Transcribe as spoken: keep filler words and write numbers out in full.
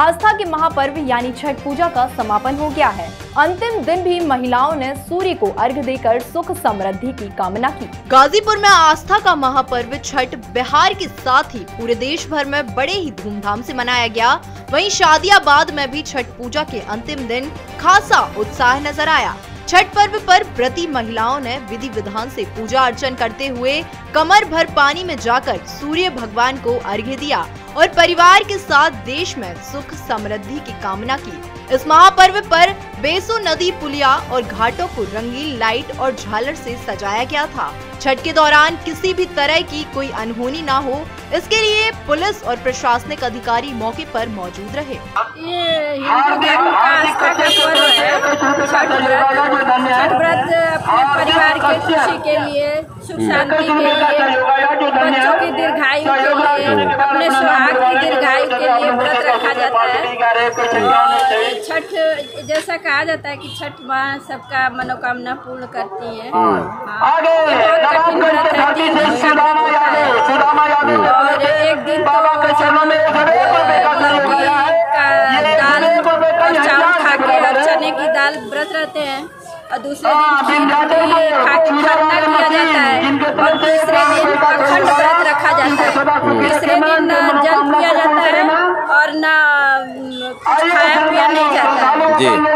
आस्था के महापर्व यानी छठ पूजा का समापन हो गया है। अंतिम दिन भी महिलाओं ने सूर्य को अर्घ्य देकर सुख समृद्धि की कामना की। गाजीपुर में आस्था का महापर्व छठ बिहार के साथ ही पूरे देश भर में बड़े ही धूमधाम से मनाया गया। वहीं शादियाबाद में भी छठ पूजा के अंतिम दिन खासा उत्साह नजर आया। छठ पर्व पर प्रति महिलाओं ने विधि विधान से पूजा अर्चन करते हुए कमर भर पानी में जाकर सूर्य भगवान को अर्घ्य दिया और परिवार के साथ देश में सुख समृद्धि की कामना की। इस महापर्व पर बेसू नदी पुलिया और घाटों को रंगीन लाइट और झालर से सजाया गया था। छठ के दौरान किसी भी तरह की कोई अनहोनी ना हो, इसके लिए पुलिस और प्रशासनिक अधिकारी मौके पर मौजूद रहे। छठ व्रत अपने परिवार के खुशी के लिए, सुख शांति के लिए, बच्चों की दीर्घायु के लिए, अपने सुहाग की दीर्घायु के लिए व्रत रखा जाता है। और छठ जैसा कहा जाता है कि छठ माँ सबका मनोकामना पूर्ण करती है। बहुत कठिन व्रत है, तीन दिन का व्रत होता है और एक दिन तो दाल और चावल खा के और चने की दाल व्रत रहते हैं और दूसरे दिन खरना किया जाता है और तीसरे दिन अखंड व्रत रखा जाता है। तीसरे दिन न जल किया जाता है और न खाया पिया नहीं जाता है।